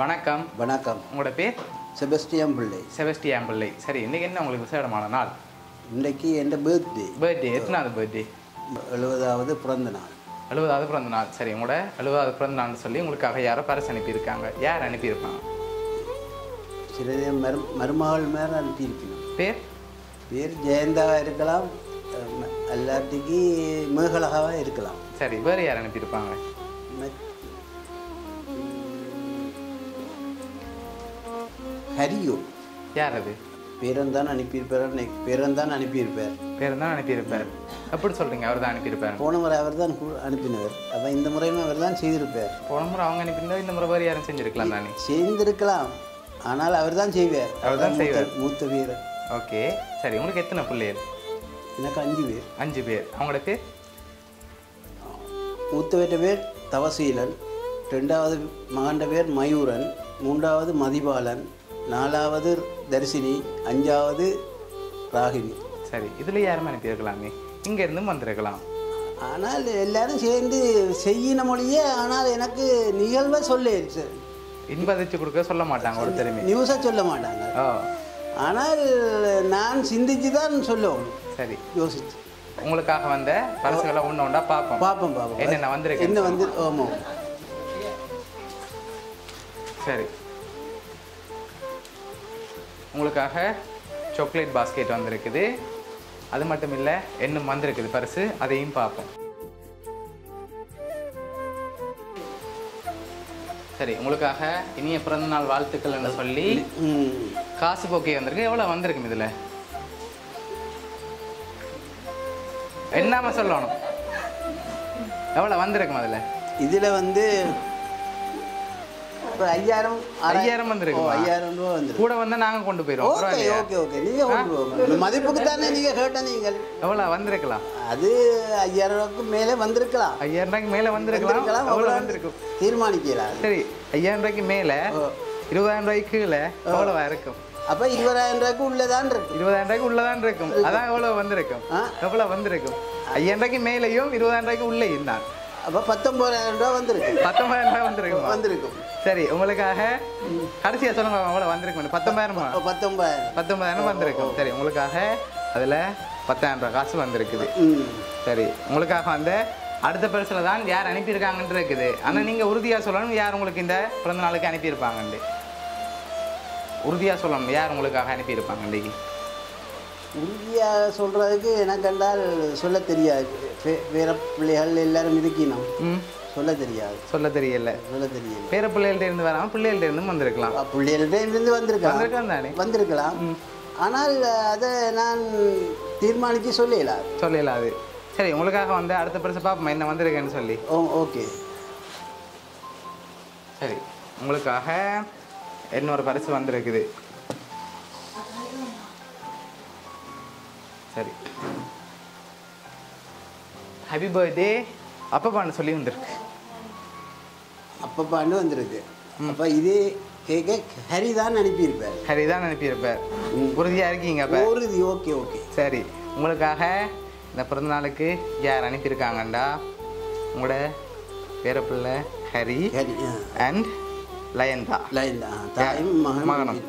வணக்கம். வணக்கம். உங்களோட பேர்? செபஸ்டியன் பிள்ளை. செபஸ்டியன் பிள்ளை. சரி, இன்னைக்கு என்ன உங்களுக்கு விசேடமான நாள்? இன்னைக்கு என் பர்த்டே. பர்த்டே எத்தனாவது பர்த்டே? 70வது பிறந்த நாள். 70வது பிறந்த நாள். சரி, உங்களோட 70வது பிறந்த நாள்னு சொல்லி உங்களுக்காக யாரோ பரிசு அனுப்பியிருக்காங்க. யார் அனுப்பியிருப்பாங்க? சில மருமகள் மேலே அனுப்பியிருக்கணும். பேர்? பேர் ஜெயந்தாவாக இருக்கலாம், எல்லாத்துக்கு மேகலகாவாக இருக்கலாம். சரி, வேறு யார் அனுப்பியிருப்பாங்க? ஹரியோ. யார் அது? பேரந்தான் அனுப்பியிருப்பார். பேரந்தான் அனுப்பியிருப்பார் எப்படி சொல்கிறீங்க? அவர் தான் அனுப்பியிருப்பார். போன முறை அவர் தான் அனுப்பினவர். அப்போ இந்த முறையும் அவர் தான் செய்திருப்பார். போன முறை அவங்க அனுப்பியிருந்தால் இந்த முறை வேறு யாரும் செஞ்சுருக்கலாம் தானே? செஞ்சுருக்கலாம், ஆனால் அவர் தான் செய்வார். அவர் தான் செய்வார், மூத்த வீரர். ஓகே. சரி, உங்களுக்கு எத்தனை பிள்ளைகள்? எனக்கு 5 பேர். 5 பேர். அவங்களோட பேர்? மூத்தவர்கிட்ட பேர் தவசீலன், 2வது மகண்ட பேர் மயூரன், 3வது மதிபாலன், 4வது தரிசினி, 5வது ராகினி. சரி, இதில் யாரும் அனுப்பியிருக்கலாமே, இங்கேருந்தும் வந்திருக்கலாம். ஆனால் எல்லாரும் சேர்ந்து செய்யின மொழியே, ஆனால் எனக்கு நிகழ்வை சொல்லிடுச்சு இன்பதிச்சு கொடுக்க சொல்ல மாட்டாங்க, ஒரு தெரியுமே நியூஸாக சொல்ல மாட்டாங்க. ஓ, ஆனால் நான் சிந்திச்சு தான் சொல்லுவோம். சரி, யோசிச்சு உங்களுக்காக வந்த பரிசுகளை ஒன்று ஒன்றா பார்ப்போம். என்னென்ன வந்துருக்கு, என்ன வந்து. ஆமாம். சரி, உங்களுக்காக சாக்லேட் பாஸ்கெட் வந்திருக்குது. அது மட்டும் இல்லை, இன்னும் வந்திருக்குது பரிசு, அதையும் பார்ப்போம். சரி, உங்களுக்காக இனிய பிறந்தநாள் வாழ்த்துக்கள் என்று சொல்லி காசு போக்கே வந்திருக்கு. எவ்வளோ வந்திருக்கு இதில்? என்னாம சொல்லணும், எவ்வளோ வந்திருக்கும் அதில்? இதில் வந்து 5000 வந்திருக்கு. 5000 ரூபா வந்து கூட வந்தால் நாங்கள் கொண்டு போயிடுவோம். மதிப்புக்கு தானே நீங்கள் கேட்டால். நீங்கள் எவ்வளோ வந்திருக்கலாம்? அது 5000 ரூபாய்க்கு மேலே வந்திருக்கலாம். 5000 ரூபாய்க்கு மேலே வந்திருக்கலாம். எவ்வளோ வந்திருக்கும் தீர்மானிக்கலாம். சரி, 5000 ரூபாய்க்கு மேலே 20000 ரூபாய்க்கு இல்லை, எவ்வளோவா இருக்கும்? அப்போ 20000 ரூபாய்க்கு உள்ளதான் இருக்கும். 20000 ரூபாய்க்கு உள்ளதான் இருக்கும். அதான் எவ்வளோ வந்திருக்கும்? எவ்வளோ வந்திருக்கும்? 5000 ரூபாய்க்கு மேலேயும் 20000 ரூபாய்க்கு உள்ளேயும் தான். அப்போ 19000 ரூபா வந்திருக்கு. 19000 ரூபா வந்திருக்கும். வந்திருக்கும். சரி, உங்களுக்காக கடைசியாக சொல்லுங்க, எவ்வளோ வந்திருக்கும்? 19000 ரூபா. 19000 வந்திருக்கும். சரி, உங்களுக்காக அதில் 10000 ரூபா காசு வந்திருக்குது. சரி, உங்களுக்காக அந்த அடுத்த பரிசில் தான் யார் அனுப்பியிருக்காங்கன்ட்டு இருக்குது. ஆனால் நீங்கள் உறுதியாக சொல்லணும் யார் உங்களுக்கு இந்த பிறந்த நாளுக்கு அனுப்பியிருப்பாங்கண்டு. உறுதியாக சொல்லணும் யார் உங்களுக்காக அனுப்பியிருப்பாங்க இன்றைக்கு. உறுதியாக சொல்கிறதுக்கு எனக்கு என்றால் சொல்ல தெரியாது. வேறு பிள்ளைகள் எல்லோரும் இருக்கணும், சொல்ல தெரியாது. சொல்ல தெரியல. சொல்ல தெரியல. வேறு பிள்ளைகள்டேருந்து வராமல் பிள்ளைகள்டேருந்தும் வந்திருக்கலாம். பிள்ளைகள்டேருந்து வந்திருக்கலாம். வந்திருக்கலாம் தானே? வந்திருக்கலாம். ஆனால் அதை நான் தீர்மானித்து சொல்லலாது. சொல்லலாது. சரி, உங்களுக்காக வந்து அடுத்த பரிசு பார்ப்போம், என்ன வந்திருக்கேன்னு சொல்லி. ஓகே. சரி, உங்களுக்காக இன்னொரு பரிசு வந்திருக்குது. சரி, ஹாப்பி பர்த்டே அப்பப்பான்னு சொல்லி வந்திருக்கு. அப்பப்பான்னு வந்திருக்கு. அப்போ இது கேட்க ஹரிதான் அனுப்பியிருப்பார். ஹரிதான் அனுப்பியிருப்பார். உறுதியாக இருக்கீங்க? அப்போ உறுதி. ஓகே. ஓகே. சரி, உங்களுக்காக இந்த பிறந்தநாளுக்கு யார் அனுப்பியிருக்காங்கண்டா, உங்களோட பேர பிள்ளை ஹரி அண்ட் லயந்தா. மகனும்.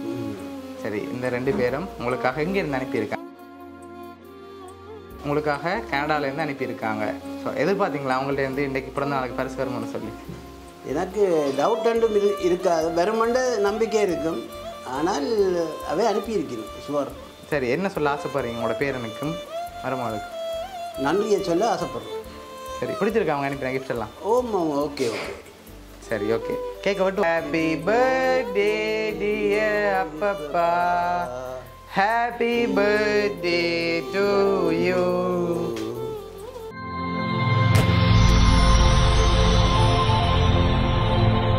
சரி, இந்த 2 பேரும் உங்களுக்காக எங்கேருந்து அனுப்பியிருக்காங்க? உங்களுக்காக கனடாவிலேருந்து அனுப்பியிருக்காங்க. ஸோ எதிர்பார்த்தீங்களா அவங்கள்ட்ட இருந்து இன்றைக்கு பிறந்தநாளுக்கு பரிசு வருமானு சொல்லி? எனக்கு டவுட் ரெண்டும் இருக்காது, வருமண்ட நம்பிக்கை இருக்கும். ஆனால் அவை அனுப்பியிருக்கிறேன் சுவர். சரி, என்ன சொல்ல ஆசைப்படுறீங்க உங்களோட பேரனுக்கும் மருமகளுக்கும்? நன்றியை சொல்ல ஆசைப்படுறோம். சரி, பிடிச்சிருக்கா அவங்க அனுப்பின கிஃப்ட் எல்லாம்? ஓமாம். ஓகே. ஓகே. சரி, ஓகே, கேட்க விட்டு. ஹாப்பி பர்த்டே டியர் அப்பப்பா, ஹாப்பி பர்த்டே டு யூ.